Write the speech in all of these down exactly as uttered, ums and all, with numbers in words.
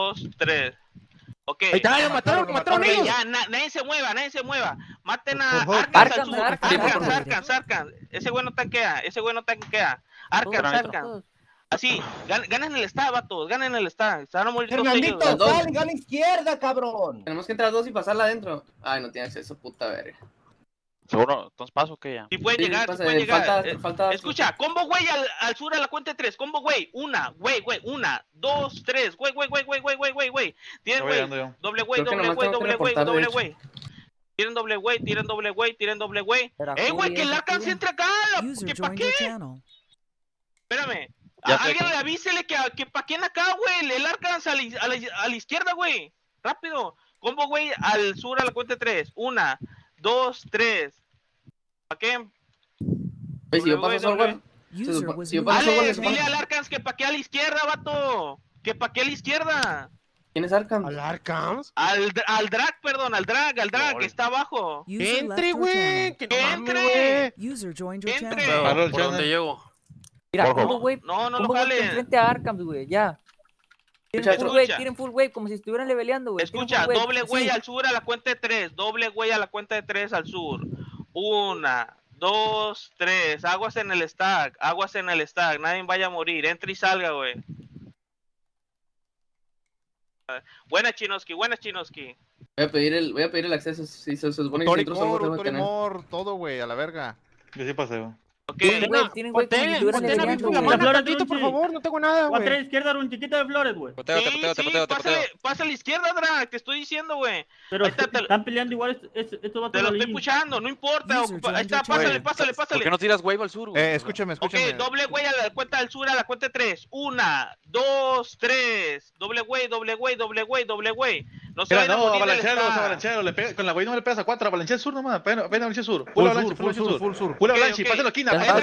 dos, tres. Ok. Ahí está, lo mataron, lo mataron ellos. Ya, na nadie se mueva, nadie se mueva. Maten a Arkan, Arkan, Arkan, Arkan. Ese güey no tanquea, ese güey no tanquea. Arkan, Arkan. Así, gan ganen el stab, vatos, ganen el stab. Se van a morir todos ellos. Fernandito, sal, gana izquierda, cabrón. Tenemos que entrar dos y pasarla adentro. Ay, no tiene acceso, puta verga. Seguro, entonces paso que ya. Si sí, pueden sí, llegar, pasa, si pueden llegar. Falta, eh, falta... Escucha, combo güey al, al sur a la cuenta de tres. Combo güey, una, güey, güey, una, dos, tres. Güey, güey, güey, güey, güey, güey, güey, güey. Tienen güey, doble güey, doble güey, doble güey, doble güey. Tienen doble güey, tienen doble güey, tienen doble güey. Eh, güey, que el Arkan se entra acá. ¿Qué pa' qué? Espérame. A alguien le avísele que, que pa' quién acá, güey. El Arkan a la, a, la, a la izquierda, güey. Rápido. Combo güey al sur a la cuenta de tres. Una. Dos, tres. ¿Para qué? Pues si yo paso software. Si yo paso software. Dile al Arkan que paquee a la izquierda, vato. Que paquee a la izquierda. ¿Quién es Arkan? ¿Al Arkan? Al, al drag, perdón, al drag, al drag, que está abajo. Que entre, güey. Que entre. Que entre. ¿Por dónde llego? Mira, combo wave. No, no lo jale. Enfrente a Arkan, güey, ya. Tienen full wave, tienen full wave, como si estuvieran leveleando, güey. Escucha, doble güey sí. Al sur a la cuenta de tres. Doble güey a la cuenta de tres al sur. Una, dos, tres. Aguas en el stack, aguas en el stack. Nadie vaya a morir. Entra y salga, güey. Buena, Chinoski, buena, Chinoski. Voy a pedir el, voy a pedir el acceso. Si se supone que Torimor, todo, güey, a la verga. Yo sí pasé, güey. Okay. Güey, tienen güey, tantito, por favor, no tengo nada, güey. Cuatro a la izquierda, un chiquito de flores, güey. Poteo, sí, poteo, sí, poteo, pásale, poteo. Pasa a la izquierda, Drag, te estoy diciendo, güey. Pero ahí está, te... están peleando igual, es, es, esto va a te lo estoy puchando, no importa. User, ahí está, pásale, pásale, pásale. ¿Por qué no tiras wave al sur, güey? Eh, escúchame, escúchame. Ok, doble güey a la cuenta del sur, a la cuenta de tres. Una, dos, tres. Doble güey, doble güey, doble güey, doble güey. No se vayan a morir. No, avalanchearos, avalanchearos. Con la güey no le pegas a cuatro, avalanche el sur nomás, apenas avalanche el sur. Pura avalanche, full sur, full sur. Pura avalanche, pasa la esquina. Pasa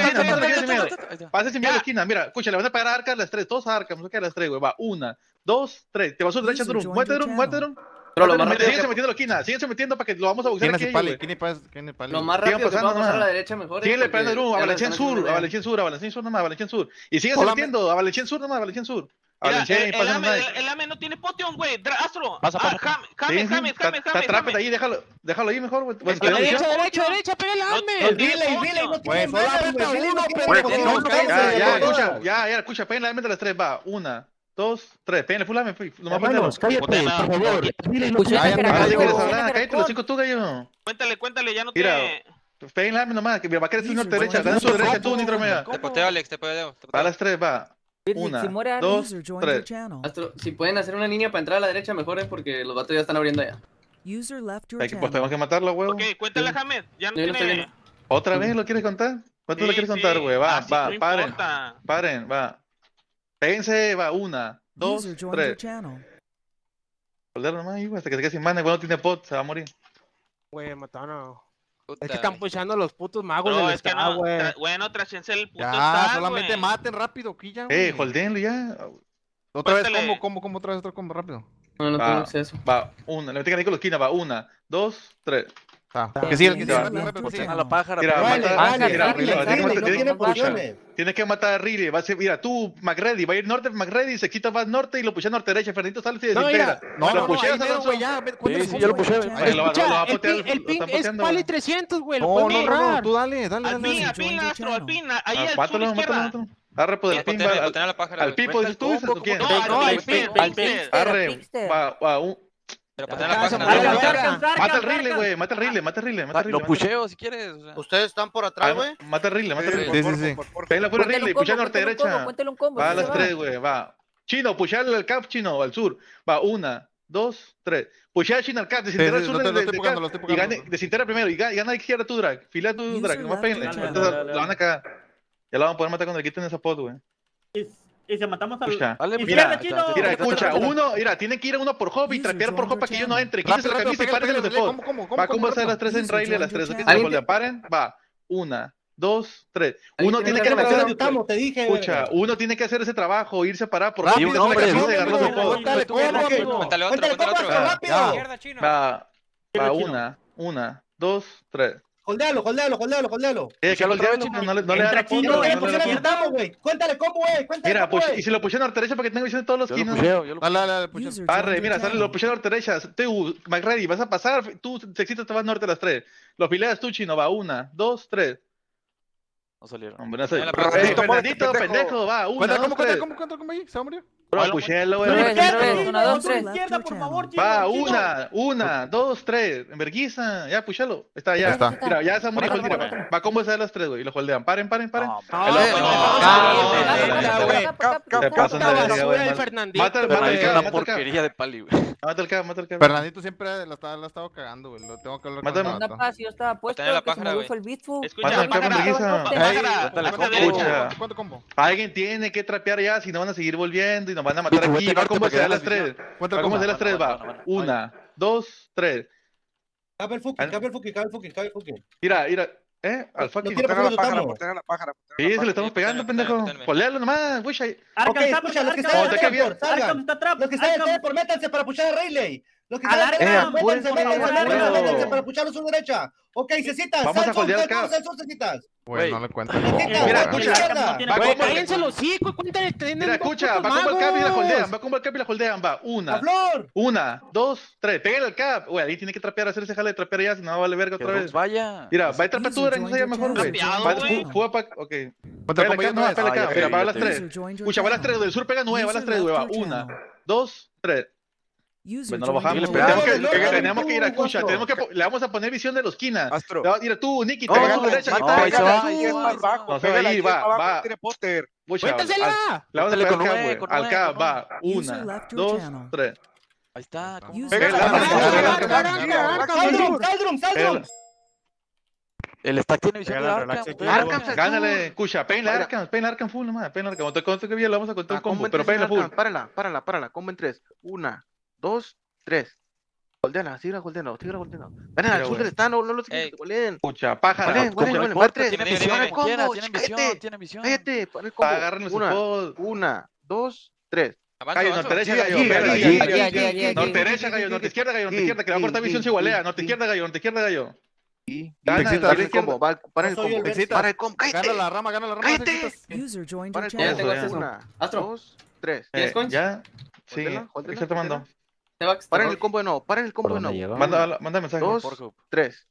sin miedo a la esquina, mira, escucha, le van a pagar a Arkan las tres, todos a Arkan, no sé las tres, güey, va, una, dos, tres, te vas a su derecha, Drum, muévete, Drum, muévete, Drum. Síguense metiendo a la esquina, síguense metiendo para que lo vamos a boxear aquí, güey. Lo más rápido que vamos a la derecha mejor. Síguenle pegando a Drum, avalanche en sur, avalanche en sur, avalanche en sur nomás, avalanche en sur. Y síguense metiendo, avalanche en sur nomás, avalanche en sur. Mira, el, el, AME, el, el AME no tiene potion, güey. Astro. Pasa, pasa. Ah, James, James, James, James. ahí, déjalo, déjalo ahí mejor, güey. Derecha, derecha, derecha, derecha, pega el AME. El delay, delay, no tiene nada. Ya, ya, escucha, pega el AME de las tres, va. Una, dos, tres. Pega el full AME. Nomás cállate, por favor. Cállate los cinco tú, gallo. Cuéntale, cuéntale, ya no tiene... Pega el AME nomás, que va a querer su derecha. Dale su derecha tú, Nitromega. Te poteo, Alex, te poteo. A las tres, va. Una, si muere dos, user, join tres. Astro, si pueden hacer una línea para entrar a la derecha, mejor es porque los vatos ya están abriendo allá. User left your Hay que, pues, tenemos que matarlo, huevo. Ok, cuéntale a James. Ya no, no tiene... ¿Otra vez lo quieres contar? ¿Cuánto sí, lo quieres sí. contar, güey? Va, ah, va, sí, no paren. Importa. Paren, va. Péguense, va. Una, dos, user, tres. Joder, nomás, hijo, hasta que se quede sin mana. Bueno, tiene pot, se va a morir. Güey, mataron. Puta. Es que están puchando los putos magos del estado, güey. Bueno, trachense el puto estado, solamente wey. Maten rápido, quilla, güey. Eh, holdenlo ya. Otra Cuéntale. vez, combo, combo, combo, otra vez, otra combo, rápido. No, no va, tengo acceso. Va, una, le meten ahí con la esquina, va, una, dos, tres. Ah, que sí, el que se va. A la pájara. Tienes que matar a Riley. Mira, tú, McReady, va a ir norte, McReady, se quita más norte y lo pucha norte-derecha. Fernandito sale y se desintegra. No, no, no, yo lo puché. El ping es Pali trescientos, güey. No, no, tú dale, dale. Alpina, alpina, astro, alpina. Ahí al sur izquierda. Arre, pues, al pipo, dices tú, ¿o quién? No, al pipo, al pipo. Arre, va, un... Pero patea la página. Mata el Rile, güey. Mata el Rile, mata el Rile, mata el Rile. Lo pucheo si quieres. Ustedes están por atrás, güey. Mata el Rile, mata el Rile. Sí, sí, sí. Pégale fuera Rile y puchea norte derecha. Va a las tres, güey. Va. Chino, pucheale al cap, chino, al sur. Va, una, dos, tres. Puchea chino al cap, desinterra el sur del cap. Desinterra primero y gana a izquierda tu drag. Fila tu drag, nomás péguenle. La van a cagar. Ya la van a poder matar cuando le quiten esa pot, güey. Y se matamos al... Mira, mira, mira, escucha, uno, mira, tiene que ir a uno por hop y trapear por hop para que yo no entre. Quítese la camisa y párese los de pod. Va, ¿cómo va a ser las tres en Riley a las tres? Paren, va, una, dos, tres. Uno tiene que hacer... te dije. Escucha, uno tiene que hacer ese trabajo, irse a parar por hop. Y uno tiene que agarrar los de pod. Cuéntale otro, cuéntale otro. Va, una, una, dos, tres. Holdealo, holdealo, holdealo, holdealo. Eh, que lo holdealo, chicos. No le dan a punto. Cuéntale cómo, güey. Mira, pues, y si lo pusieron a la derecha para que tenga visión todos los quinos. Arre, mira, sale, lo pusieron a la derecha. Tú, McReady, vas a pasar. Tú, Sexito, te vas norte a las tres. Los pileas tú, Chino, va. Una, dos, tres. No salieron. Hombre, no salieron. Fernandito, pendejo, va. Una, dos, tres. ¿Cómo, cómo, cómo? ¿Se va a morir? Puchelo, güey. Una, dos, tres. Izquierda, por favor, Chino. Va, una, una, dos, tres. En vergüenza. Ya, puchelo. Está, ya. Está. Mira, ya se murió. Va, ¿cómo es de las tres, güey? Y los holdean. Paren, paren, paren. Te pasan de verga, güey. Fernandito. Mata el cabo. Una porquería de pali, güey. Mata el cabo, mata el cabo. Fernandito siempre la ha estado cagando, güey. Lo tengo que hablar con él. Mata el cabo. Mata el cabo, en vergüenza. ¿Cuánto combo? Alguien tiene que trapear ya, si no van a seguir volviendo. Nos van a matar aquí. Va como se da las tres. ¿Cómo se da las tres? Va. Una, dos, tres. Cabe el fuki, cabe el fuki, cabe el fuki, cabe el fuki. Mira, mira. ¿Eh? Al fucking. Pájara, pájara, pájara. Sí, se le estamos pegando, pendejo. Polealo nomás, güey. Alcanzamos, los que están atrás. Los que están atrás, por métanse para puchar a Rayleigh. Los que están atrás, métanse, métanse, métanse para puchar a su derecha. Ok, Cecitas. Vamos a jodear acá. Cecitas. Güey, no le cuentas. Mira, escucha. Cállense los hijos y cuéntale. Mira, escucha. Va como el cap y la holdean. Va como el cap y la holdean. Va. Una. Una, dos, tres. Pégale al cap. Güey, alguien tiene que trapear, hacer ese jale de trapear ya. Si no, vale verga otra vez. Vaya. Mira, va a trapear tú, Duran. No se llama mejor, güey. Juega para. Ok. Pégale al cap, no, pégale al cap. Mira, va a las tres. Escucha, va a las tres. Del sur pega nueve. Va a las tres, güey. Va. Una, dos, tres. Bueno, lo bajamos, pero tenemos que, que, que, tenemos que ir a escucha, tenemos que, le vamos a poner visión de los esquinas. Mira tú, Nicky, te vas a la derecha. No, ahí va, va. ¡Cuéntasela! Le vamos a pegar al cap, al cap, va. Una, dos, tres. Ahí está. ¡Saldrum, saldrum, saldrum! El stack tiene visión de Arkham. Gánale, escucha, pégale a Arkham, pégale a Arkham full nomás, pégale a Arkham. Que bien, le vamos a contar un combo, pero pégale full. Párala, párala, párala, combo en tres. Una. Dos, tres. Goldeala, sigue goldeando, sigue goldeando. Ven al sur del estado, no los goleen. Pucha, pájaro. Tienen visión, tienen visión, tienen visión. Cállate, pon el combo. Agárrenlos el pod. Una, dos, tres. Gallo, norte derecha, gallo. Norte derecha, gallo, norte izquierda, gallo, norte izquierda, que la corta visión se igualea. Norte izquierda, gallo, norte izquierda, gallo. Y Texita, el combo, para el combo. Para el combo, cállate. Gana la rama, gana la rama. Cállate. Para el combo. Una, dos, tres. Ya, sí, ¿qué está tomando? Paren el combo de nuevo, paren el combo de nuevo. Manda, manda mensaje. Dos, tres.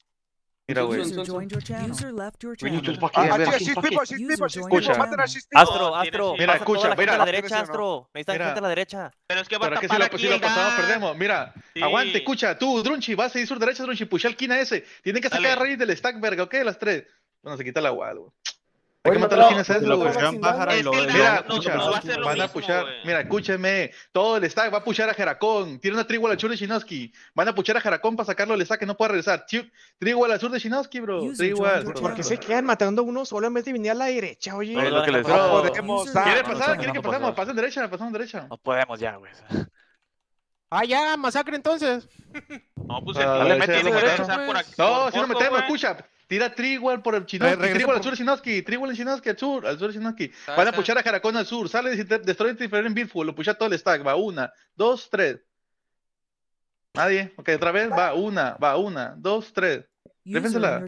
Mira, güey. Escucha. Astro, Astro. Mira, escucha. Mira, a la derecha, Astro. Necesitan gente a la derecha. Pero es que va a tapar la si lo pasamos, perdemos. Mira, aguante, escucha. Tú, Drunchi, vas a ir sur derecha, Drunchi. Puxa el quina ese. Tienen que sacar a Reyes del stack, verga, ¿ok? Las tres. Bueno, se quita la guada, güey. Hay que matar los quienes es lo pusieron pájaro y lo mira, escucha, van a puchar. Mira, escúcheme. Todo el stack va a puchar a Jeracón. Tiene una trigo al sur de Shinoski. Van a puchar a Jeracón para sacarlo del stack que no puede regresar. Trigo al sur de Shinoski, bro. Trigo al. ¿Por qué se quedan matando uno solo en vez de venir a la derecha, oye? Es lo que les digo. ¿Quieren pasar? ¿Quieren que pasemos? Pasen derecha, pasamos derecha. No podemos ya, güey. Ah, ya, masacre entonces. No, pues no, si no metemos, escucha. Tira Trigual por el Shinoski, Trigual al sur de Shinoski, Trigual en Shinoski, al sur, al sur de Shinoski. Van a puchar a Jeracón al sur, sale de Destroyer Interferer en Bitful, lo pucha todo el stack, va una, dos, tres. Nadie, ok, otra vez, va una, va una, dos, tres. Defénsela.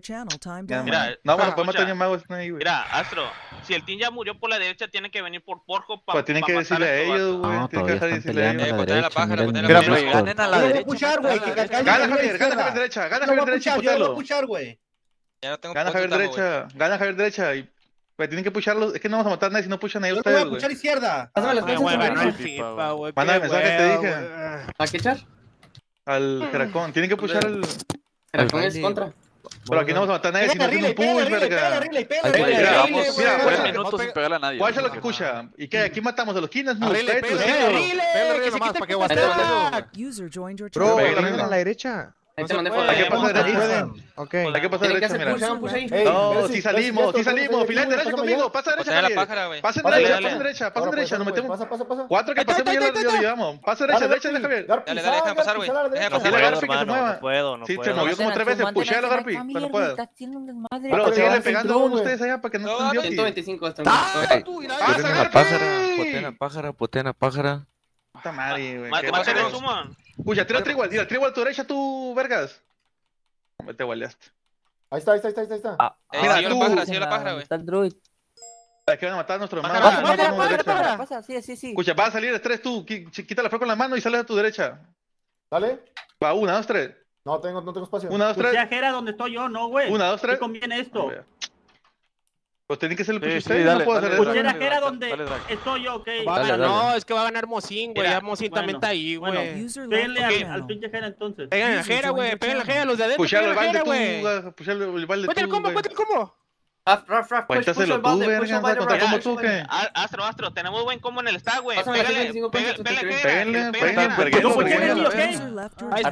Mira, no, bueno, podemos tener magos. Mira, Astro, si el team ya murió por la derecha, tiene que venir por Porco para. Pues tienen que decirle a ellos, güey. Tienen que dejar de decirle a ellos. Gana la pájara, ganen a la derecha. Gana Javier, gana Javier derecha, gana Javier derecha, putalo. No gana Javier derecha, wey. Gana Javier derecha y wey, tienen que pucharlos, es que no vamos a matar a nadie si no puchan a ellos. No voy a puchar izquierda. Pásame las cosas. Mándame mensaje, te dije. ¿A qué echar? Al Jeracón, tienen que puchar al Jeracón es contra. Pero aquí no vamos a matar a nadie si no tiene un push, verga. Mira, tres minutos sin pegarle a nadie. Guacha lo que escucha. Y que aquí matamos a los quinas, no. Pégale, pégale nomás para que guastea. Bro, pégale a la derecha. Hay que pasar derecha. Hay que pasar derecha, mira. No, si salimos, si salimos. Filete derecha conmigo. Pasa derecha, pasa derecha, pasa derecha. Nos metemos. Cuatro que pasemos ya lo llevamos. Pasa derecha, derecha, deja Javier. Dale, dale, deja pasar, güey. No puedo, no puedo. Sí, se movió como tres veces. Pushea a Garpi, pero no puedo. Pero síguele pegando a uno ustedes allá para que no se ciento veinticinco hasta la pájara, pájara, potena, pájara. Puta madre, güey. Uy, ya tira Trigual, tira Trigual a tu derecha, tú, vergas. Me te gualeaste. Ahí está, ahí está, ahí está, ahí está. Ah, eh, mira, sigo tú, la pájara, sigo la pájara, güey. Está el druid. Es que van a matar a nuestro hermano. Pasa, no, pájara, pájara, pájara. Pasa, sí, sí, sí. Escucha, vas a salir de tres tú. Quita la fe con la mano y sales a tu derecha. Dale. Va, una, dos, tres. No tengo, no tengo espacio. Una, dos, tres. Escuché ajera donde estoy yo, no, güey. Una, dos, tres. ¿Qué conviene esto? Pues tiene que ser el push, sí, usted, sí, dale, no puedo dale, hacer dale, dale, donde dale, dale. Estoy yo, ok. Vale, bueno, no, es que va a ganar Mocín, güey. Ya Mocín bueno, también está ahí, güey. Bueno, péguenle okay. al, al pinche Jera entonces. Pégale a Jera, güey. Pégale a Jera, los de adentro. Pushale al balde tú, pushale al balde tú. Cuéntale cómo, cuéntale cómo. Cuéntaselo tú, güey. Contra cómo tú, ¿qué? Astro, Astro, tenemos buen combo en el stack, güey. Pégale, pégale, pégale. No pueden ni, ok. Ahí está.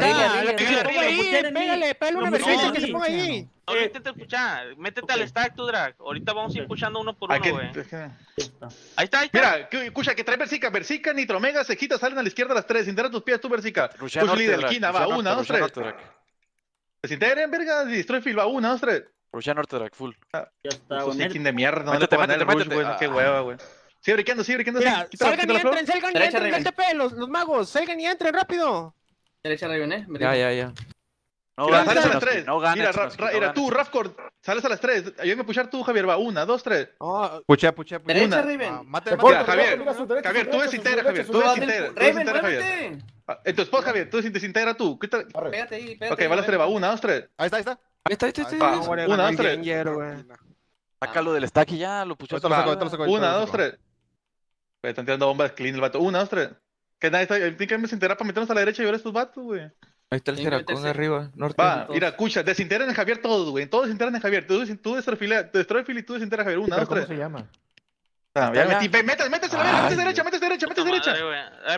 Pégale, pégale una emergencia que se ponga ahí. No, eh, métete a escuchar, métete okay. al stack, tu drag. Ahorita vamos a ir puchando uno por uno, güey. Ahí está, ahí está. Mira, que, escucha, que trae Bersica, Bersica, Nitromega, Cejita, salen a la izquierda las tres. Integra tus pies, tú, Bersica. Push líder, esquina, va, una, dos, tres. Desintegren, verga, destroy field, va, una, dos, tres. Rushan Norte, drag, full. Ya está, güey. Skin de mierda, no le puedo ganar el rush, güey. Qué hueva, güey. Sigue briqueando, sigue briqueando. Salgan y entren, salgan y entren del T P, los magos. Salgan y entren, rápido. Derecha, Raven, eh. Ya, ya, ya. No ganas, sales a las tres. No ganas, mira, ra, ra, no era tú, Rafcord. Sales a las tres. Ayúdame a puchar tú, Javier. Va, una, dos, tres. Oh, pucha, pucha, pucha. Derecha, Raven. Mate, mate. Javier, Javier, tú desintegra, Javier. Tú desintegra. Raven, muévete. En tu spot, Javier, tú desintegra tú. Pégate ahí, pégate. Ok, va las tres, va, una, dos, tres. Ahí está, ahí está. Ahí está, ahí está, ahí está. Una, dos, tres. Saca lo del stack y ya, lo puchó. Una, dos, tres. Están tirando bombas clean el vato. Una, dos, tres. Que nadie está. Tienen que desintegrar para meternos a la derecha y ver a estos vatos, güey. Ahí está el Jeracón arriba, norte. Va, mira, escucha, desintegran en Javier todos, güey. Todos desintegran en Javier. Tú, tú destroy Phil y tú desintegras Javier. Una, dos, tres. ¿Cómo se llama? Ah, ya metí. Métase, métase, métase derecha, métase derecha, métase derecha.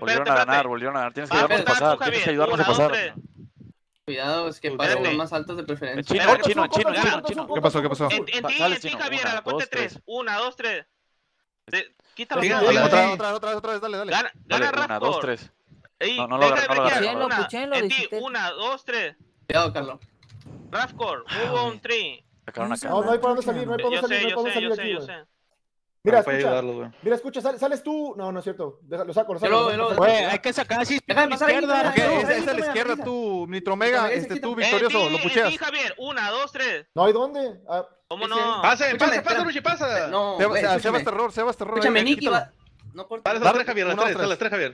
Volvieron a ganar, volvieron a ganar. Tienes que ayudarnos a pasar. Tienes que ayudarnos a pasar. Cuidado, es que paro los más altos de preferencia. Chino, chino, chino, chino, chino. ¿Qué pasó, qué pasó? Entiende, sí, Javier, a la cuenta de tres. Una, dos, tres. Quítalo. Otra, otra, otra, otra vez, dale, dale. Gana Rafcord. Una, dos, tres. Ey, no, no lo agarré, no lo agarré. Una, dos, tres. Cuidado, Carlos. Rafcord, hubo un tri. No, no hay para dónde salir, no hay para dónde salir, no hay para dónde salir aquí, güey. Mira, escucha, mira, escucha, sales tú. No, no es cierto. Lo saco, lo saco. Güey, hay que sacar así. Déjame pasar izquierda. Es a la izquierda tú, Nitromega, este tú, victorioso, lo pucheas. Sí, Javier, una, dos, tres. No hay dónde. ¿Cómo no? Pase, pase, pase, Ruchi, pasa. No, Sebas terror, Sebas terror. Escúchame, Niki. No corta. Dale, las tres, Javier, las tres, las tres, Javier.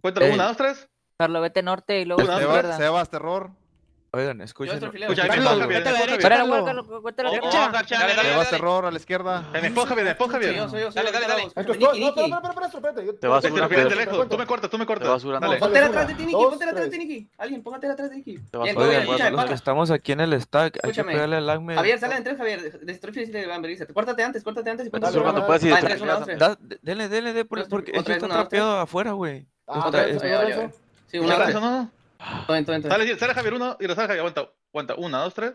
Cuéntalo, una, dos, tres. Carlos, vete norte y luego izquierda. Sebas terror. Oigan, escuchen. Escucha, vete a la derecha. Te vas error a la izquierda. En esponja, bien, esponja, bien. Dale, dale, dale. No, pero, pero, espérate. Te vas de lejos. Tú me cortas, tú me cortas. Ponte atrás de Tiniki, ponte atrás de Tiniki. Alguien, póngate atrás de Tiniki. Oigan, los que estamos aquí en el stack, hay que pegarle al lagme. Javier, sale de tres, Javier. Destruye si le van a ver. Cuártate antes, cuártate antes. Dele, dele, dele, porque esto está trapeado afuera, güey. Sí, una razón, ¿no? Todo, todo, todo. Sale, sale Javier, uno y lo sale Javier, aguanta, aguanta, una, dos, tres.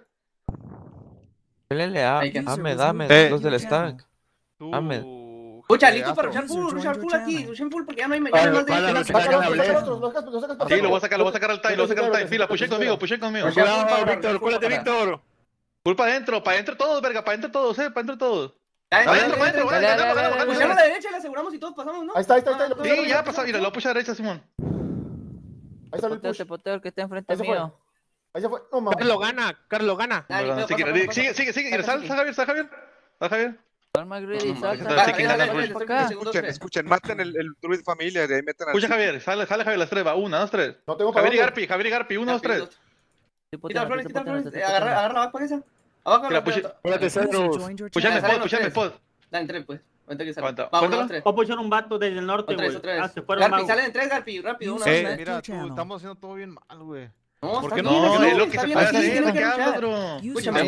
L L A, dame, dame, eh, los del stack. Dame. Escucha, listo para rushar full, rushar full aquí, rushar full porque ya no hay más de... Sí, lo voy a sacar, lo voy a sacar al time, lo voy a sacar al time. Fila, puché conmigo, puché conmigo. Cuidado, Víctor, cuélate, Víctor. Full para adentro, para adentro todos, verga, para adentro todos, eh, para adentro todos. Para adentro, para adentro, para adentro. Puchamos a la derecha y la aseguramos y todos pasamos, ¿no? Ahí está, ahí está, ahí está. Sí, ya pasó, mira, lo pucha a la derecha, Simón. Ahí está el poteo, el poteo, el que está enfrente mío. Ahí se fue. No mames. Carlos gana, Carlos gana. Sigue, sigue, sigue. Sal, Javier, sal, Javier. Sal, Javier. Escuchen, maten el druid familia. Escucha, Javier, sale Javier las tres, va. Una, dos, tres. No tengo Javier y Garpi, Javier y Garpi, uno, dos, tres. Quita flores, quita flores. Agarra la vaca esa. Abajo la vaca. Puchame spot, puchame spot. Dale, entre pues. O pusieron un vato desde el norte, güey. Garpi, salen en tres, Garpi, rápido. Mira, estamos haciendo todo bien mal, güey. No, ¿por qué no? Tenemos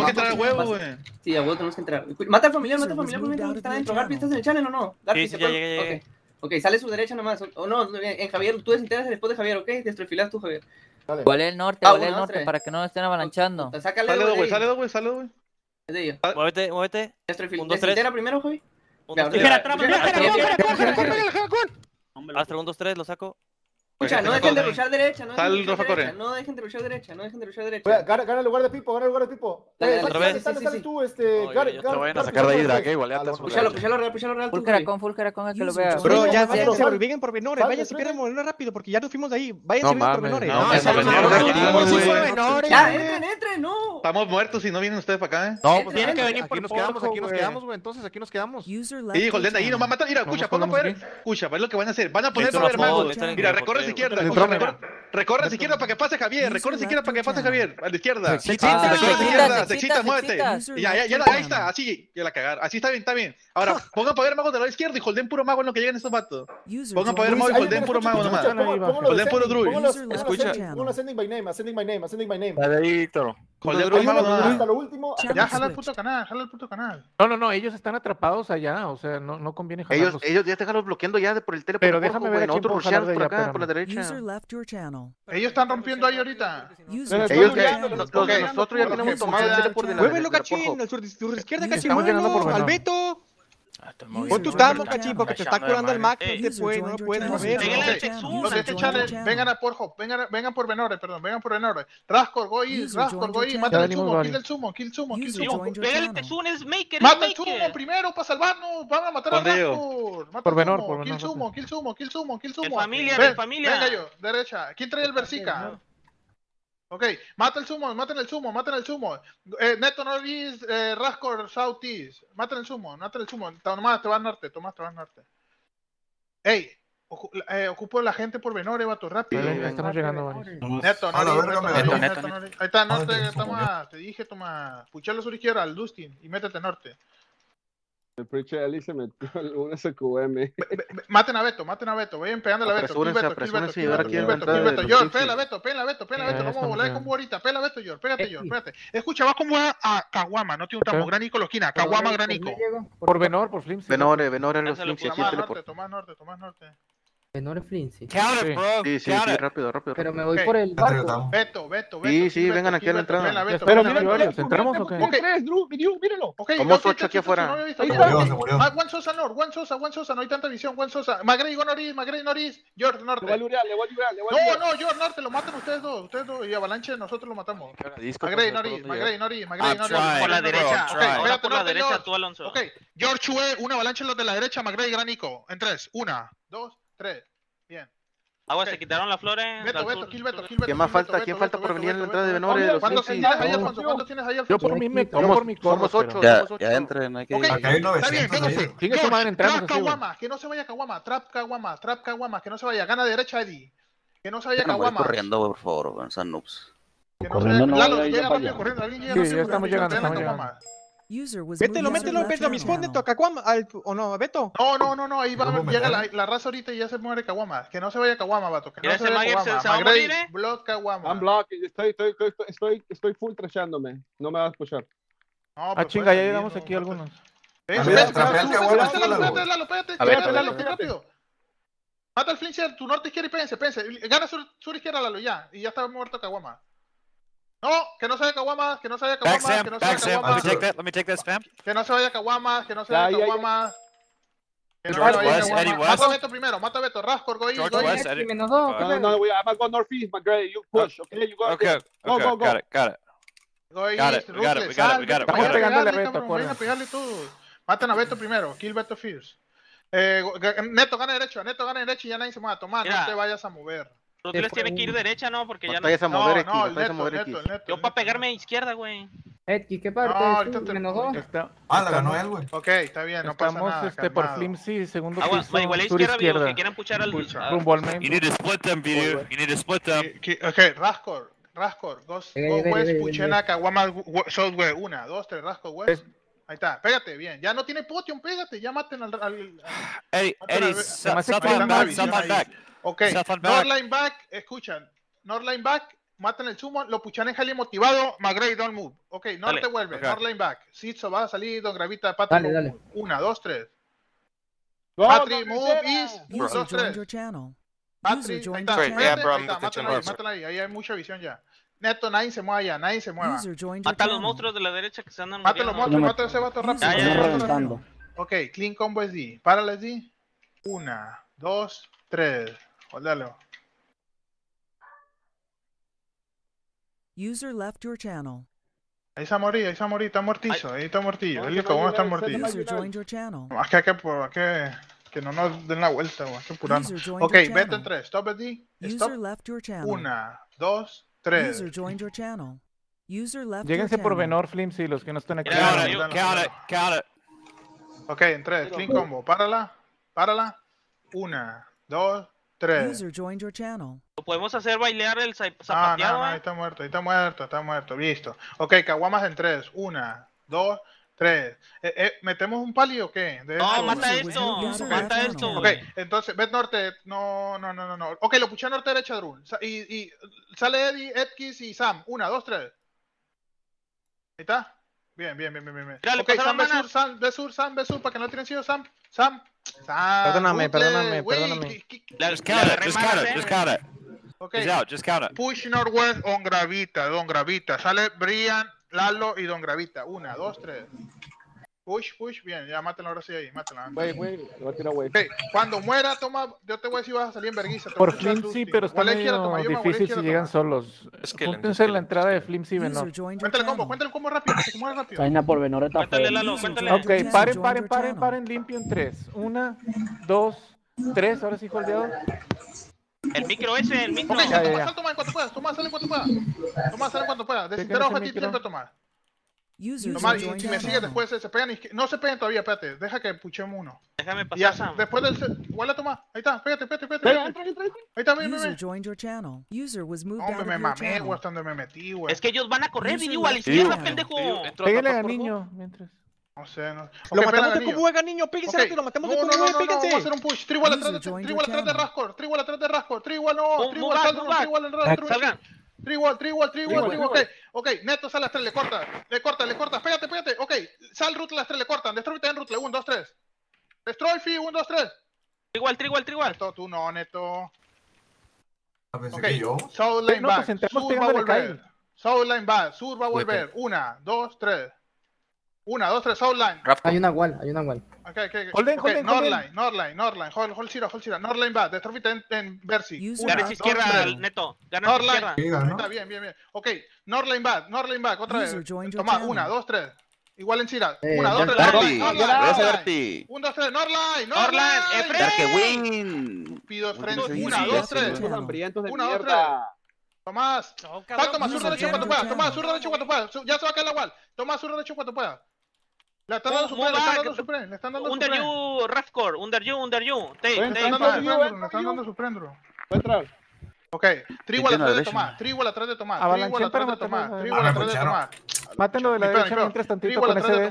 que entrar al huevo, güey. Sí, a huevo tenemos que entrar. Mata al familiar, mata al familiar. Está dentro, Garpi, ¿estás en el channel o no? Garpi, se fue. Ok, sale a su derecha nomás. O no, en Javier, tú desintegras después de Javier, ¿ok? Destrofilas tú, Javier. ¿Cuál es el norte? ¿Cuál es el norte? Para que no estén avalanchando. Sale dos, güey, sale dos, güey, sale dos, güey. Es de ellos. Muévete, muévete. Desintegra primero, Javi. Astro, uno, dos, tres, lo saco. Escucha, no dejen de rushar derecha, no dejen de rushar derecha, no dejen de rushar derecha, no dejen de rushar derecha. Gana el lugar de Pipo, gana el lugar de Pipo. Sale, sale tú, este, Gary. Te voy a sacar de Hydra, que igual ya te pushalo, pushalo real, pushalo real. Fulcra con, Fulcra con, el que lo vea. Bro, ya se abriven por menores, vayan si pierden menores rápido, porque ya nos fuimos de ahí. Vayan si pierden por menores. No, no, ya, entren, entren, no. Estamos muertos si no vienen ustedes para acá, ¿eh? No, pues tienen que venir por aquí. Nos quedamos, aquí nos quedamos, güey. Entonces aquí nos quedamos. Sí, Golden, ahí nomás matan. Mira, escucha, pongan poder. Escucha, es lo que van a hacer. Van a poner poder mago. Mira, recorre a izquierda, recorre a izquierda para que pase Javier, recorre a izquierda para que pase Javier, a la izquierda, se excita, recorre a izquierda, se excita, muévete, ya, ya, ahí está, así, ya la cagar, así está bien, está bien, ahora pongan poder mago de la izquierda y Holden puro mago en lo que llegan estos vatos, pongan poder mago y Holden puro mago nomás, Holden puro druid, escucha, pongan ascending by name, ascending by name, ascending by name, dale ahí Víctor, Holden puro mago hasta lo último, ya jala el puto canal, jala el puto canal, no, no, no, ellos están atrapados allá, o sea, no, no conviene jalarlos, ellos ya están bloqueando ya por el teléfono, pero déjame ver aquí por acá, por la derecha. Ellos están rompiendo ahí ahorita. Ellos, los de nosotros ya tenemos tomado por delante. Muévelo, Cachín, al sur de izquierda, Cachín, muévelo, al Beto. Pon tu tamo, Cachín, porque te está curando el Mac, no te puedes, no lo puedes mover. Vengan a por Hop, vengan por Venore, perdón, vengan por Venore. Rascor, go ahí, Rascor, go ahí, mata el sumo, kill el sumo, kill el sumo, kill el sumo. Pega el Texun, es maker, mata el sumo primero para salvarnos, van a matar a Rascor. Por Venor, por Venor. Kill sumo, kill sumo, kill sumo, kill sumo. Familia, de familia. Venga yo, derecha. ¿Quién trae el Bersica? Ok, mata el sumo, maten el sumo, maten el sumo. Eh, Neto Norris, eh, Rascor, South East. Maten el sumo, maten el sumo. Tomás, te vas norte, Tomás, te vas norte. Ey, ocu eh, ocupo la gente por Venore, vato, rápido. Sí, ya estamos llegando, Venor. Neto Norris, ahí está, norte, ahí está más. Te dije, Tomás. Puchalo sur izquierda al Dustin y métete norte. El preacher Ali se metió una S Q M. Maten a Beto, maten a Beto, vayan pegándole a Beto. Apresúrense, apresúrense y ayudar aquí. Yor, pégale a Beto, pégale a Beto, pégale a Beto. Vamos a volar con ahorita, pégale a Beto, Yor, pégate, Yor, pégate. Escucha, vas con a Caguama, no tiene un tamo, Granico, Losquina, Caguama, Granico. Por Venor, por Flimsy. Venor, Venor en los Flimsy. Tomás norte, Tomás norte, Tomás norte. Venor Flimsy. Counter, bro. Sí, sí, rápido, rápido. Pero me voy por el barco. Beto, Beto, Beto. Sí, sí, vengan aquí a la entrada. Pero miren, ¿entramos o qué? Mírenlo. Somos ocho aquí afuera. Se murió. Ah, Juan Sosa, Nor, Juan Sosa, Juan Sosa, no hay tanta visión, Juan Sosa. Magrey, Gonoris, Magrey, Noris, George, Norte. Le voy a lurear, le voy a lurear, le voy a lurear. No, no, George, Norte, lo matan ustedes dos, ustedes dos, y Avalanche, nosotros lo matamos. Magrey, Noris, Magrey, Noris, Magrey, Noris. Por la derecha, ok, por la derecha tú, Alonso. Ok, George, Chue, una Avalanche en los de la derecha, Magrey, Granico, en tres, una, dos, tres, bien. Agua, se quitaron las flores. Beto, Beto, kill Beto, kill Beto. ¿Quién más falta? ¿Quién falta por venir en la entrada de Venores? ¿Cuántos tienes ahí, Alfonso? ¿Cuántos tienes ahí, Alfonso? Yo por mi meto, yo por mi codo. Somos ocho, somos ocho. Ya entren, hay que ir. Acá hay novecientos. Sigue su madre entrando. Trap Caguama, que no se vaya Caguama. Trap Caguama, Trap Caguama, que no se vaya. Gana derecha, Eddie. Que no se vaya Caguama. Corriendo, por favor, con esas noobs. Corriendo, no. Lalo, llega rápido corriendo. Sí, estamos llegando, estamos llegando. Mételo, mételo, Beto, mis pondes a Caguama, o no, Beto. No, no, no, no, ahí va, llega la, la raza ahorita y ya se muere Caguama. Que no se vaya Caguama, vato, que no se vaya Caguama. Se, se Magrey, block Caguama. I'm block, estoy, estoy, estoy, estoy, estoy full trashándome, no me vas a escuchar. No, ah, chinga, ya llegamos aquí algunos. Mata al Flincher, tu norte izquierda y pense, pense, gana sur, sur izquierda, Lalo, ya, y ya está muerto Caguama. No, que no se vaya Caguama, que no se vaya Caguama, que no se vaya Caguama. Let me take that spam. Que no se vaya Caguama, que no se vaya Caguama. Que no se vaya Caguama. Mata a Beto primero, mata a Beto. Rascor, go in, go in. No, no, no, I'm going northeast, my guy. You push, okay? You go. Okay, okay, got it, got it. Got it, we got it, we got it, we got it. Estamos pegándole a Beto, vayan a pegarle todos. Maten a Beto primero, kill Beto first. Neto, gana derecho, Neto, gana derecho y ya nadie se mueva. Tomás, no te vayas a mover. Tú les tienes que ir derecha, ¿no? Porque ya no... Vayas a mover X, vayas a mover X. Yo para pegarme a izquierda, güey. X, ¿qué parte? ¿Me enojó? Ah, la ganó él, güey. Ok, está bien, no pasa nada. Estamos por Flimsy, segundo piso, sur izquierda. Que quieran puchar al... Rumbo al main. You need to split them, video. You need to split them. Ok, Rascor, Rascor. Go west, Puchena, Caguama, Southwest. Una, dos, tres, Rascor, west. Ahí está, pégate, bien. Ya no tiene potion, pégate. Ya maten al... Eddie, Eddie, someone back, someone back. Ok, Norline back, escuchan, Norline back, matan el sumo, lo puchan en jali motivado, Magrey, don't move. Ok, Norte vuelve, Norline back, Sitzo va a salir, Don Gravita, Patrick, una, dos, tres. Patrick, move, is, dos, tres. Patrick, ahí está, mátala ahí, mátala ahí, ahí hay mucha visión ya. Neto, nadie se mueva ya, nadie se mueva. Mata a los monstruos de la derecha que se andan muriendo. Mata los monstruos, mata ese vato rápido. Ok, clean combo es D, párales D, una, dos, tres. Holdalo. User left your channel. Ahí se ha morido, ahí se ha morido, está mortizo, ahí está mortillo. No, es listo, uno está mortillo. No, es que hay que, es que, que no nos den la vuelta, es que apurarnos. Ok, vete en tres, stop at D, stop. Una, dos, tres. Lléguense por Venor, Flimsy, los que no están aquí. Got it, got it, got it. Ok, en tres, clean combo, párala, párala. Una, dos, tres. ¿Lo podemos hacer bailar el zapateado? Ah, no, no, ahí está muerto, ahí está muerto, está muerto, listo. Ok, caguamas en tres. Una, dos, tres. Eh, eh, ¿Metemos un pali o qué? De no, esto, mata ¿no? esto, okay. mata esto. Ok, wey. Entonces, ved norte, no, no, no, no, no. Ok, lo puché norte derecha, Drul. Y, y sale Eddie, Edkis y Sam. Una, dos, tres. Ahí está. Bien, bien, bien, bien, bien. Dale, ok, Sam ve sur, Sam ve sur, Sam ve sur, para que no tiren sido Sam, Sam. Sam, perdóname, perdóname, perdóname. Just count it, just count it, just count it. Okay. He's out, just count it. Push northwest on Gravita, Don Gravita. Sale Brian, Lalo y Don Gravita. Una, dos, tres. Push, push, bien, ya mátenlo ahora sí ahí, mátenlo. Wey, wey, voy a tirar wey. Cuando muera, toma, yo te voy a decir vas a salir en vergüenza. Por Flimsy, pero está muy difícil si llegan solos. Júntense la entrada de Flimsy y Venor. Cuéntale el combo, cuéntale el combo rápido, que se mueve rápido. Vaina por Venor está feo. Cuéntale, Lalo, cuéntale. Ok, paren, paren, paren, paren, limpio en tres. Una, dos, tres, ahora sí, holdeado. El micro ese, el micro. Ok, ya, ya, ya. Toma, sal, toma, toma, sale cuando puedas. Toma, sale cuando puedas. Desespera, ojo, intenta tomar. Tomar, y si me sigue después, se pegan. Y... No se peguen todavía, espérate. Deja que puchemos uno. Déjame pasar. Ya, Sam. Después del. Igual a tomar. Ahí está, pégate, pégate, pégate. Pega, entra, entra, entra. Ahí está, ven, ven. Hombre, me mamé, güey, hasta donde me metí, güey. Es que ellos van a correr, y igual, a la izquierda, pendejo. Pégale a niño, mientras. No sé, no. Lo matamos de Cubuega, niño, píquense, lo matamos de Cubuega, píquense. Vamos a hacer un push, Trigual atrás de Rascor, Trigual atrás de Rascor, Trigual no, Trigual atrás, Trigual enredado, salgan. Trigual, Trigual, Trigual, Trigual, ok, ok, Neto sale a las tres, le corta, le corta, le corta, pégate, pégate, ok, sal Rutle a las tres, le cortan, Destroy te en Rutle, uno, dos, tres. Destroy, Fi, uno, dos, tres. Trigual, Trigual, Trigual. Neto, tú no, Neto. Ok, South Lane back, Sur va a volver, South Lane back, Sur va a volver, una, dos, tres. Una, dos, tres, outline. Hay una wall, hay una wall. Ok, ok, ok. Holden, okay. Holden, Northline, Northline, Northline. Hold, hold, Sira, hold, Sira. Northline va. Destrofita en, en Versi. Ganes izquierda, al Neto. Ganes izquierda. Ahí está, bien, bien, bien. Ok, Northline va, Northline va. Otra vez. Toma, una, dos, tres. Igual en Sira. Eh, una, dos, tres. Northline, Northline. Un, dos, tres. Northline, Northline. Dark win. Pido frente. Una, dos, tres. Una, dos, tres. Tomás. Toma sur derecho cuando pueda. Toma sur derecho cuando pueda. Ya se va a caer la wall. Toma sur derecho cuando pueda. Le están dando Supreme, le están dando Supreme, le están dando Supreme. Under you, Rafcor, under you, under you. Le están dando Supreme, bro. Voy a entrar. Ok, Trigual atrás de Tomás, Trigual atrás de Tomás, Trigual atrás de Tomás, Trigual atrás de Tomás. Mátenlo de la derecha mientras tantito con ese.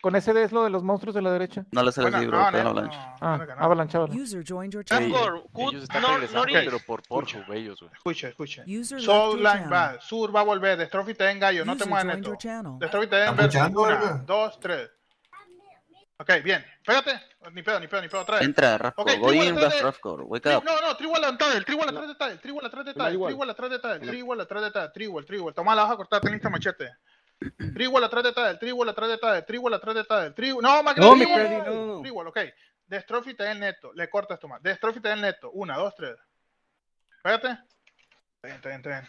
Con ese D es lo de los monstruos de la derecha. No le sale el libro, no, no, no. Ah, avalancha, avalancha. Rafcor, Cut, Noris. Pero por porcho, bellos, güey. Escucha, escucha. Soul Line va, Sur va a volver, Destrofi te den gallo, no te muevan esto. Destrofi te den verso, una, dos, tres. Ok, bien, pégate. Ni pedo, ni pedo, ni pedo, otra vez. Entra, Rafcor, voy en Rafcor, wake up. No, no, Trigual atrás de Trigual atrás de tal, Trigual atrás de tal, Trigual atrás de tal, Trigual atrás de tal, Trigual, Trigual. Toma la hoja cortada, ten lista machete. Trigual atrás de tal, Trigual atrás de tal, Trigual atrás de tal, Trigual. No, Magnus, no, Trigual, ok. Destrofi te den neto, le cortas tu mano. Destrofi te den neto, una, dos, tres. Pégate. Ten, ten, ten.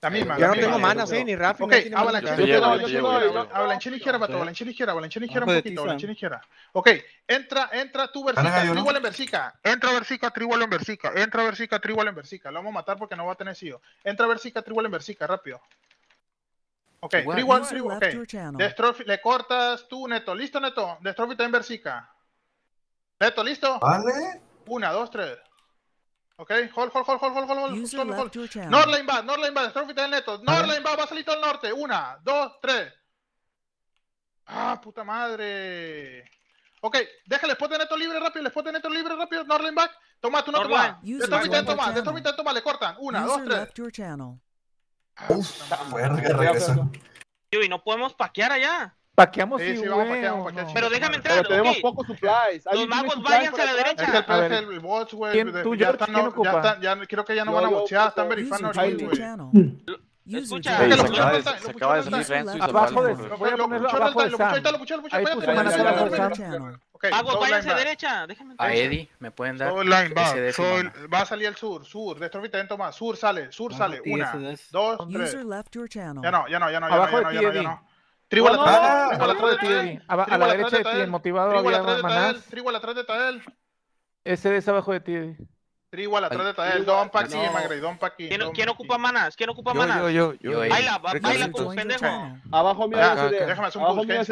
La misma. Yo no tengo mana, sí, ni Rafa. Ok, avalancha, avalancha izquierda, vato, avalancha izquierda, avalancha izquierda un poquito, avalancha izquierda. Ok, entra, entra tu versica, Trigual en versica. Entra versica, Trigual en versica. Entra versica, Trigual en versica. Lo vamos a matar porque no va a tener sido. Entra versica, Trigual en versica, rápido. Ok, Trigual, Trigual, ok. Destrofi, le cortas tú, Neto. ¿Listo, Neto? Destrofi está en versica. Neto, ¿listo? Vale. Una, dos, tres. Ok, hold, hold, hold, hold, hold, hold, hold. Northline va, Northline va, Destrofi está en Neto. Northline va, va a salir todo el norte. Una, dos, tres. Ah, puta madre. Ok, déjale, spot de Neto libre rápido, spot de Neto libre rápido. Northline back. Toma, tú no tomas. Destrofi está en toma, Destrofi está en toma, le cortan. Una, dos, tres. Uf, la muerte regresa. Y no podemos paquear allá. Paqueamos, sí, sí, vamos, paqueamos, paqueamos. Pero déjame entrar. Pero tenemos pocos supplies. Los magos váyanse a la derecha. El bots, güey. Ya están, creo que ya no van a botear. Están verifando. Escucha, se acaba de salir. Abajo de. Lo pucho ahorita, lo pucho ahorita. Lo pucho, espérate. Ok. Pago, váyanse derecha. Déjenme a Eddie, me pueden dar. Soul line va. Soul, va a salir al sur, sur. Destruite, Tomás. Sur sale, sur sale. Una, dos, tres. Ya no, ya no, ya no, ya no, ya no, ya no. Trigo a la atrás de ti. A la derecha de ti, motivado. Trigo a la atrás de ti. Trigo a la atrás de Tael. Ese es abajo de ti, Eddie. Trigual atrás de Tael, Don Paqui, Magre, Don Paqui. ¿Quién ocupa manas? ¿Quién ocupa manas? Yo, yo, yo. Baila, baila como pendejo. Abajo mío, déjame hacer un abajo mío,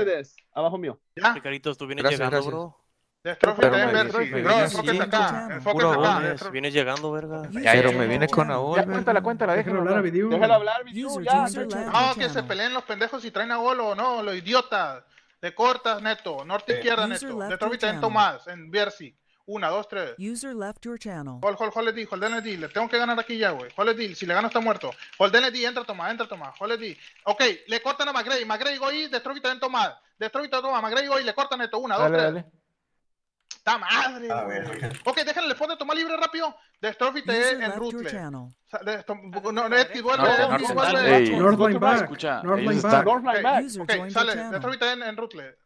abajo mío. Ya. Picaritos, tú vienes llegando, bro. Destrofe, Denver, bro, enfóquense acá, enfóquense acá. Vienes llegando, verga. Pero me vienes con Aol. Ya, cuéntala, cuéntala, déjalo hablar, Vidiu. Déjalo hablar, Vidiu, ya. No, que se peleen los pendejos si traen a Aol o no, los idiotas. De cortas, Neto, norte-izquierda, Neto. Destrofe, ten Tomás, en Bersi. Una, dos, tres. User left your channel. Hold, hold, hold it, hold it, le tengo que ganar aquí ya, güey. Hold it, si le gano está muerto. Hold it, entra Tomás, entra Tomás. Hold it. Ok, le cortan a McGrady. McGrady go y Destroy ten Tomás. Destroy ten Tomás. McGrady go y le cortan esto. Una, dale, dos, dale. Tres. ¡Está madre! Ok, déjenle, le pone Tomás libre rápido. Destroy ten en Ruthless. No, Netty, vuelve, vuelve. Northline back. Escucha. Northline back. Ok, sale. Destroy ten en Ruthless.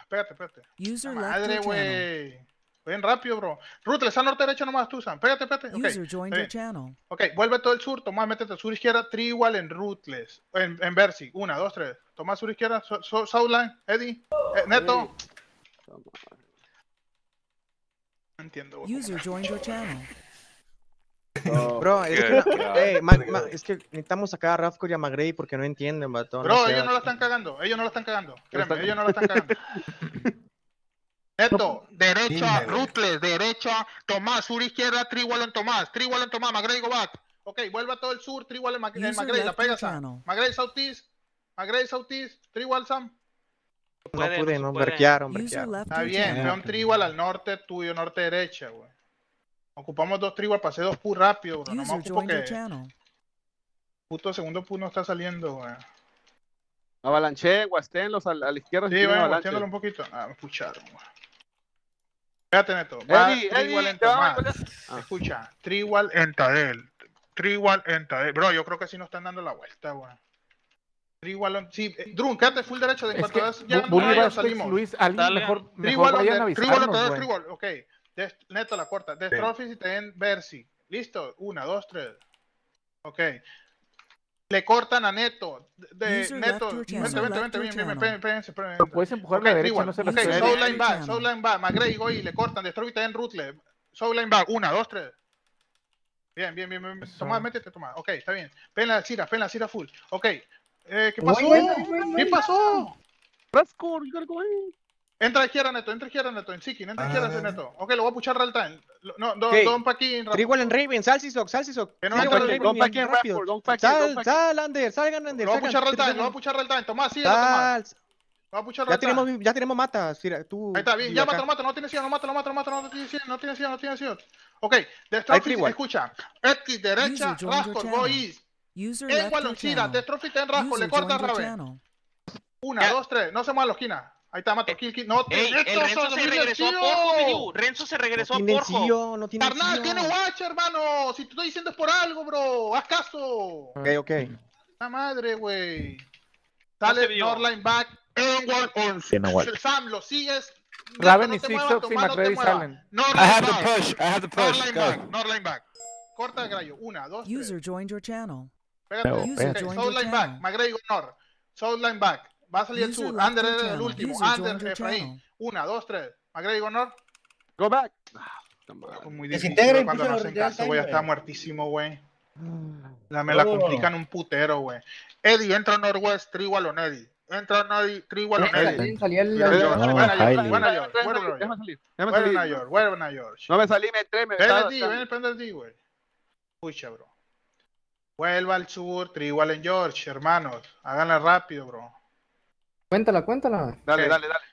Espérate, espérate. Madre, güey. Ven rápido, bro. Ruthless, al norte derecho nomás tú, Sam. Pégate, pégate. Ok, okay. Vuelve todo el sur. Tomás, métete sur izquierda. Trigual en Ruthless. En, en Versi. Una, dos, tres. Tomás, sur izquierda. So, so, Southline. Eddie. Eh, Neto. No entiendo. User joined your channel. Oh, bro, es que, hey, ma, ma, es que necesitamos sacar a Rafcor y a Magrey porque no entienden, batón. Bro, no ellos sea... no la están cagando. Ellos no la están cagando. Créeme, ellos no la están cagando. Neto, derecha, Ruthless, derecha, Tomás, sur izquierda, Trigual en Tomás, Trigual en Tomás, McGrady go back. Ok, vuelve a todo el sur, Trigual en McGrady, la pega Sam. McGrady Southeast, McGrady Southeast, Trigual Sam. No pude, no, berquearon, berquearon. Está bien, fue un Trigual al norte tuyo, norte derecha, güey. Ocupamos dos Trigual, pasé dos P U rápido, bro. Nomás ocupo que... Puto segundo P U no está saliendo, güey. Avalanche, guastenlos a la izquierda. Sí, bueno, guastenlos un poquito. Ah, me escucharon, güey. Fíjate, Neto. Va Eddie, Trigual Eddie, en Tomás. Ah. Escucha, Trigual en Tael. Trigual en Tael. Bro, yo creo que sí nos están dando la vuelta, weón. Trigual en... Sí, eh, Drun, quédate full derecho. De cuanto veas ya no salimos. Luis, alguien mejor, mejor vayan a avisarnos, Trigual en Tael, Trigual. Ok. Des, Neto, la corta. Destrofis y te den Versi. ¿Listo? Una, dos, tres. Ok. Le cortan a Neto. De, Neto, vente, vente, vente, bien, bien, bien, péguense, péguense. Puedes empujar la derecha, no se la espera. Soulline back, Soulline back, McGrady go y le cortan, Destroy ten Ruthless. Soulline back, una, dos, tres. Bien, bien, bien, bien. Tomás, métete, Tomás. Ok, está bien. Pen la Cira, pen la Cira full. Ok. Eh, ¿qué pasó? ¿Qué pasó? Rascor, güey. Entra a izquierda, Neto, entra a izquierda, Neto, en Sikin, entra a izquierda, Neto. Ok, lo voy a puchar real time. No, Don Paquín, rápido. Trigual en Raven, sal Sisok, sal Sisok. Que no entra Raven, Don Paquín, rápido. Sal, sal, Ander, salgan, Ander. Lo voy a puchar real time, lo voy a puchar real time. Tomás, sí, Tomás. Lo voy a puchar real time. Ya tenemos mata, tú. Ahí está, bien, ya mata, lo mata, no tiene sido, no mata, no mata, no mata, no tiene sido, no tiene sido, no tiene sido. Ok, Destrofit, escucha. X, derecha, Rascor, go east. En Waloncira, Destrofit en Rascor, le corta a Raven. Una, dos, tres, no se mueva la esquina. Ahí está, mato, kill, kill. No, ey, el Renzo se regresó a Porco, Vidiu. Renzo se regresó a Porco. No tiene Carnal, tiene watch, hermano. Si te estoy diciendo es por algo, bro. Haz caso. Ok, ok. La madre, güey. Sale Northline back. Engwall once. Sam, lo sigues. Raven y Sixox y McReady salen. I have the push, I have the push. Northline back, Northline back. Corta el gallo. Una, dos, tres. User joined your channel. Pégate. Southline back. McReady go north. Southline back. Va a salir el sur. Ander es el último. Ander, Efraín. Una, dos, tres. McGrady, Gonor. Go back. Muy difícil. Cuando no hacen caso, güey, está muertísimo, güey. Me la complican un putero, güey. Eddie, entra a Northwest, Trigual on Eddie. Entra a Trigual on Eddie. Buena York. Buena York. Buena York. No me salí, me entré. Ven a ti, ven a ti, güey. Escucha, bro. Vuelva al sur, Trigual en George, hermanos. Háganla rápido, bro. Cuéntala, cuéntala. Dale, okay. dale, dale.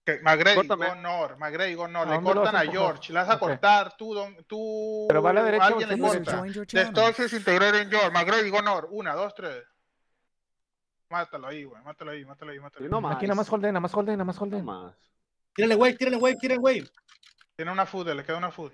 Okay. McGrady, Gonor, McGrady, Gonor. Le cortan a George. Le vas a cortar okay. tú, don, tú. Pero va a la derecha. Alguien le corta. Destroces integrar en George. McGrady, Gonor. Una, dos, tres. Mátalo ahí, güey. Mátalo ahí, mátalo ahí, mátalo ahí. No más. Aquí nada más holden, nada más holden, nada más holden. No más. Tírale wave, tírale wave, tírale wave. Tiene una food, le queda una food.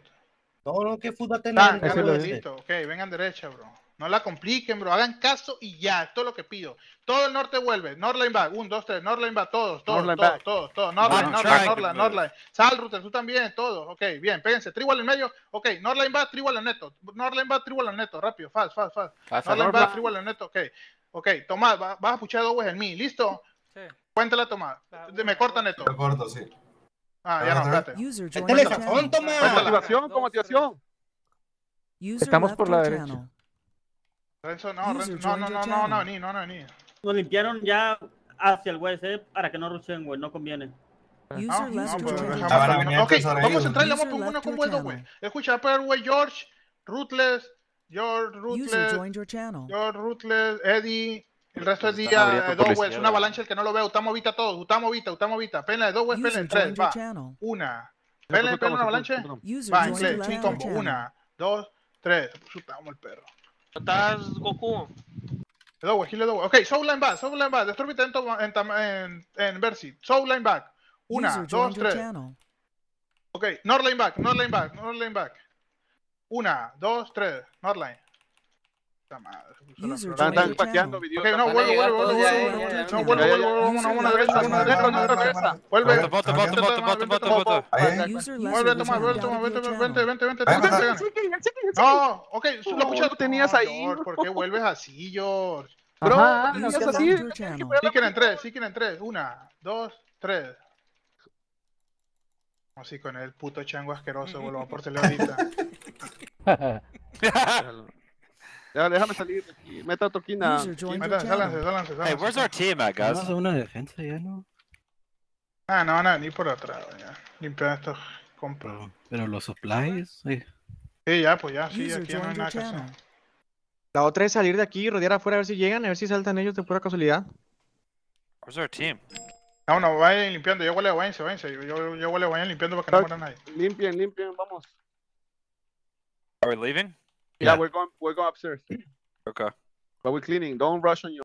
No, no, ¿qué food va a tener? Está, listo. Ok, vengan derecha, bro. No la compliquen, bro. Hagan caso y ya. Esto es lo que pido. Todo el norte vuelve. Northline back. Un, dos, tres. Northline back. Todos, todos, Northline todos, back. todos, todos. Northline, Northline, Northline, Northline. Sal, Router, tú también. Todos. Ok, bien. Péguense. Tribal en medio. Ok. Northline back, Tribal en neto. Northline back, Tribal en neto. Rápido. Fast, fast, fast. Northline back, Tribal en neto. Ok. Ok. Tomás, vas va a puchar dos en mí. ¿Listo? Sí. Cuéntala, Tomás. Me corta neto. Me corto, sí. Ah, ya no, espérate. Métele sazón, Tomás. Con motivación, con motivación. Estamos por la derecha. Renzo, no, Renzo, no, no, no, no, no, ni, no, no, ni. Nos limpiaron ya hacia el web, ¿eh? Para que no rusheen, güey, no conviene. No, no, pues dejamos. Ok, vamos a entrar y le vamos a poner una combo de dos, güey. Escucha, pero, güey, George, Ruthless, George, Ruthless, George, Ruthless, Eddie, el resto del día, dos, güey, es una avalancha el que no lo vea, Utamo Vita todos, Utamo Vita, Utamo Vita, pena de dos, güey, pena de tres, va, una, pena de una avalancha, va, inglés, sin combo, una, dos, tres, Utamo el perro. ¿Estás Goku? Le doy, le doy. Ok, Soulline back, Soulline back. Destruite en, en, en, en Versi. Soulline back. Una, User dos, tres. Ok, Northline back, Northline back, Northline back. Una, dos, tres. Northline. Está madre. Están paqueando videos. Ok, no, vuelvo, vuelvo, vuelvo. No, vuelvo, vuelvo. Una derecha, una derecha, una derecha. Vuelve. Voto, voto, voto, voto, voto. Vuelve, toma, vuelve, toma. Vente, vente, vente, vente. No, ok, lo que tú tenías ahí. ¿Por qué vuelves así, George? Bro, tenías así. Sí que en tres, sí que en tres. Una, dos, tres. Así con el puto chango asqueroso, vuelvo a portarle ahorita. Ya, déjame salir de aquí. Meta a Toquina. Hey, where's our team at, guys? Vamos a una defensa ya, ¿no? Ah, no, no, ni por atrás, ya. Limpiar estos compras. Pero, pero los supplies, sí. Sí, ya, pues ya, sí, aquí ya no hay nada que hacer. La otra es salir de aquí y rodear afuera a ver si llegan, a ver si saltan ellos de pura casualidad. Where's our team? No, no, vayan limpiando. Yo huele a váyanse, váyanse. Yo, yo, yo huele a vayan limpiando para que no muera nadie. Limpien, limpien, vamos. Are we leaving? Yeah, yeah, we're going. We're going upstairs. Okay. But we're cleaning. Don't rush on your.